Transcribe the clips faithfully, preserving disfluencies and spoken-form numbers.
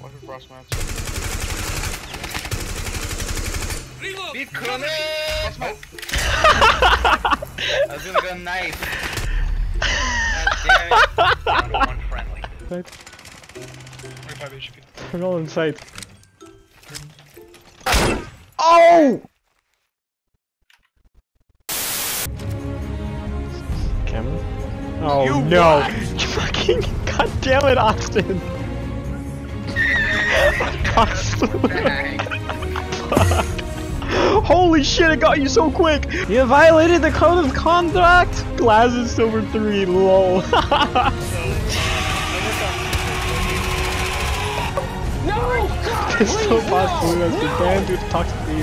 One for frost match. Reload! Be coming! I was gonna go knife. That's down to one friendly. Right. twenty-five H P. We're all inside. Oh! Cameron? Oh you no! You fucking goddamn it, Austin! Holy shit, it got you so quick! You violated the code of conduct! Glass is silver three, lol. No! It's so possible no, that's no. the damn dude talks to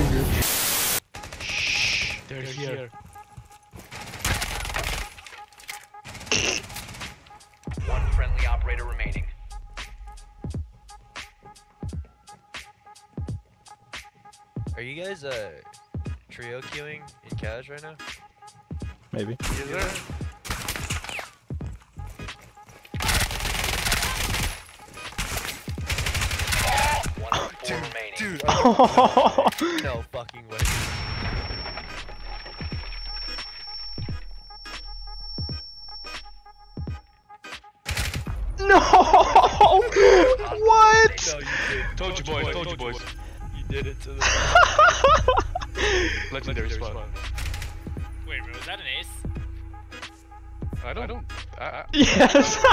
you. Shh, they're, they're here. here. One friendly operator remaining. Are you guys uh trio queuing in cash right now? Maybe. Yeah. Dude, dude. Oh. No fucking way. No! What? No, you did. Told, told you boys, boys, told you boys. You did it to the legendary spot. Wait, bro, was that an ace? I don't. I don't I, I, yes.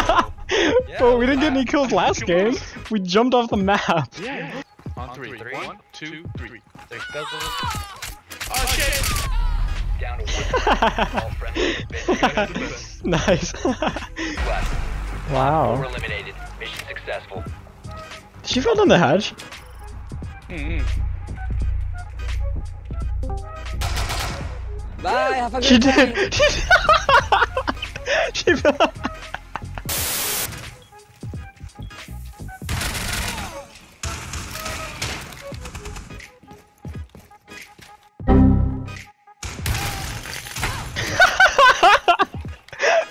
Yeah, but we didn't get any kills last game. We jumped off the map. Yeah. On, On three. three. three. One, two, three. There's dozens. Oh, oh shit! shit. Down to one. All friendly have been nice. Wow. We're eliminated. Mission successful. Did she fall down the hatch? Mm-hmm. Bye, have a good she day. Did. She fell.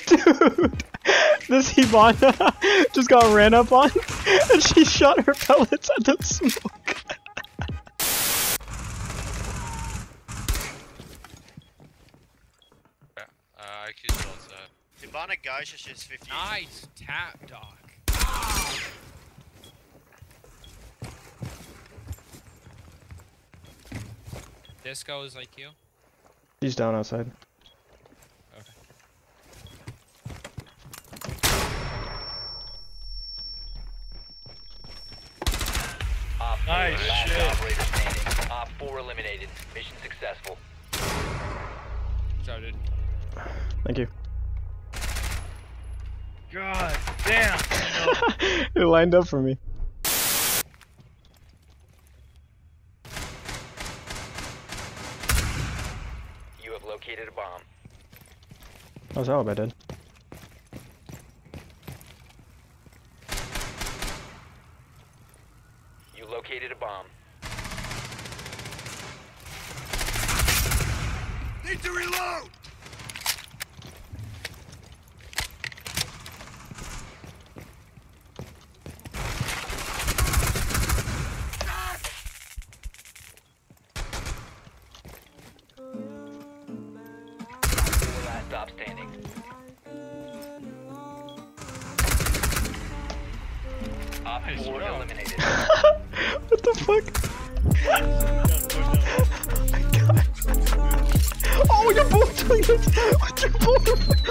Dude, this Hibana just got ran up on and she shot her pellets at the smoke. Uh, I could go outside. Hibana Gauss is just fifty. Nice tap, Doc. Ah! Disco is like you. He's down outside. Nice shit. Op four eliminated. Mission successful. Started. Thank you. God damn. It lined up for me. You have located a bomb. How's that about it? Located a bomb. Need to reload. Last op standing. Op four eliminated. What the fuck? Oh my god. Oh, you're both doing this! What the fuck?